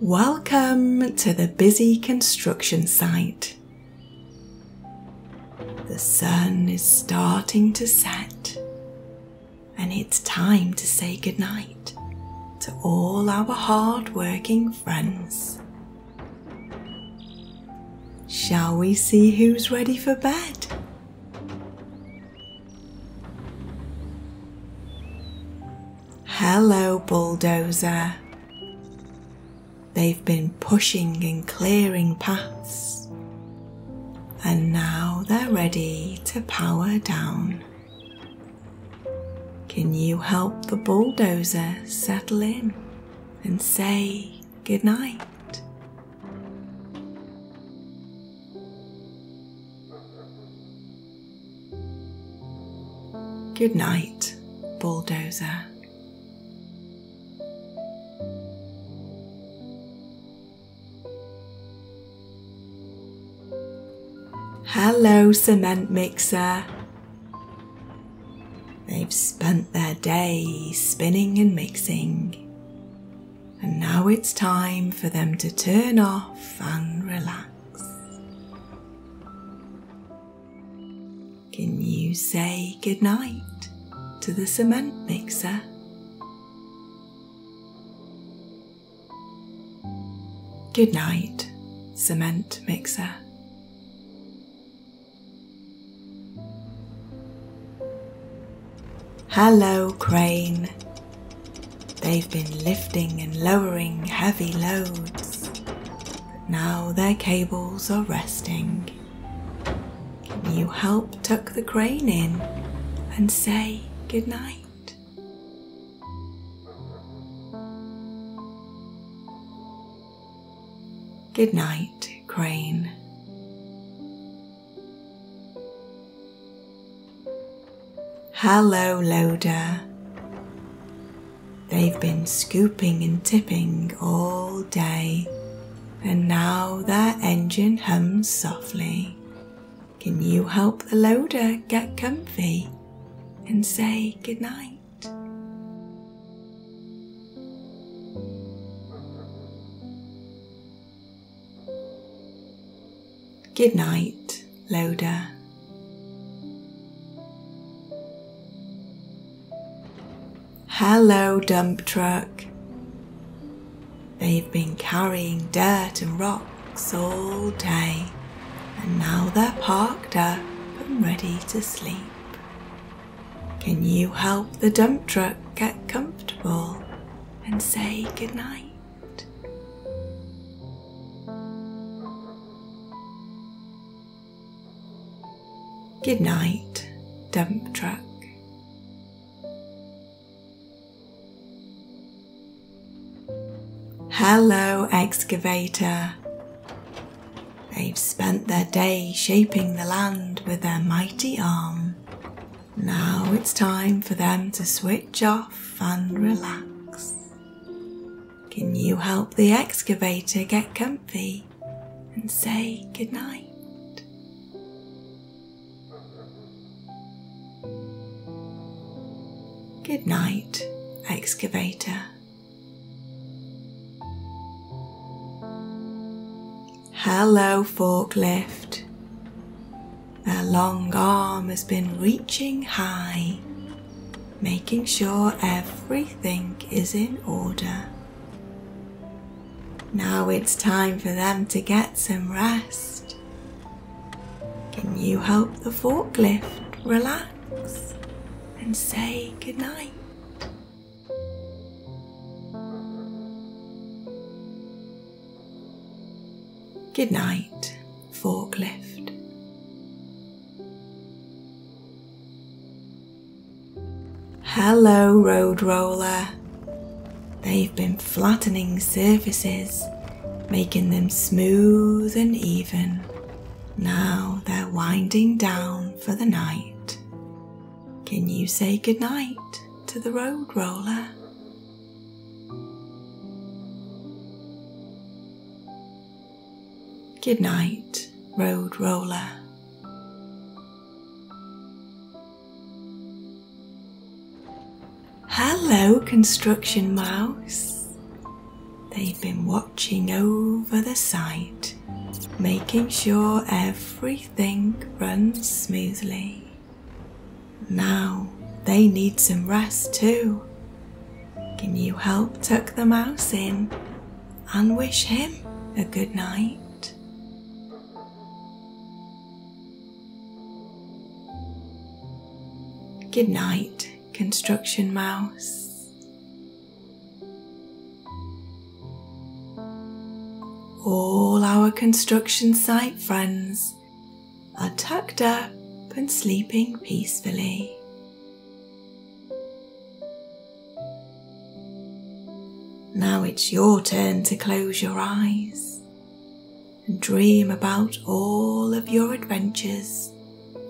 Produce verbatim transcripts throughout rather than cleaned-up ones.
Welcome to the busy construction site. The sun is starting to set, and it's time to say goodnight to all our hard-working friends. Shall we see who's ready for bed? Hello, bulldozer. They've been pushing and clearing paths, and now they're ready to power down. Can you help the bulldozer settle in and say goodnight? Good night, bulldozer. Hello, cement mixer. They've spent their day spinning and mixing, and now it's time for them to turn off and relax. Can you say goodnight to the cement mixer? Goodnight, cement mixer. Hello, crane. They've been lifting and lowering heavy loads. Now their cables are resting. Can you help tuck the crane in and say goodnight? Goodnight, crane. Hello, loader. They've been scooping and tipping all day, and now their engine hums softly. Can you help the loader get comfy and say goodnight? Goodnight, loader. Hello, dump truck. They've been carrying dirt and rocks all day, and now they're parked up and ready to sleep. Can you help the dump truck get comfortable and say goodnight? Goodnight, dump truck. Hello, excavator. They've spent their day shaping the land with their mighty arm. Now it's time for them to switch off and relax. Can you help the excavator get comfy and say goodnight? Goodnight, excavator. Hello, forklift. Their long arm has been reaching high, making sure everything is in order. Now it's time for them to get some rest. Can you help the forklift relax and say goodnight? Goodnight, forklift. Hello, road roller. They've been flattening surfaces, making them smooth and even. Now they're winding down for the night. Can you say goodnight to the road roller? Goodnight, road roller. Hello, construction mouse. They've been watching over the site, making sure everything runs smoothly. Now they need some rest too. Can you help tuck the mouse in and wish him a good night? Good night, Construction Mouse. All our construction site friends are tucked up and sleeping peacefully. Now it's your turn to close your eyes and dream about all of your adventures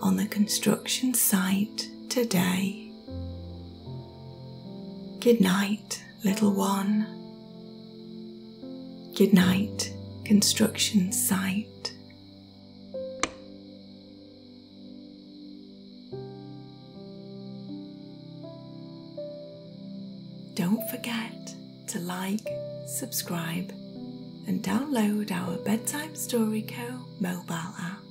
on the construction site today. Good night, little one. Good night, construction site. Don't forget to like, subscribe, and download our Bedtime Story Co mobile app.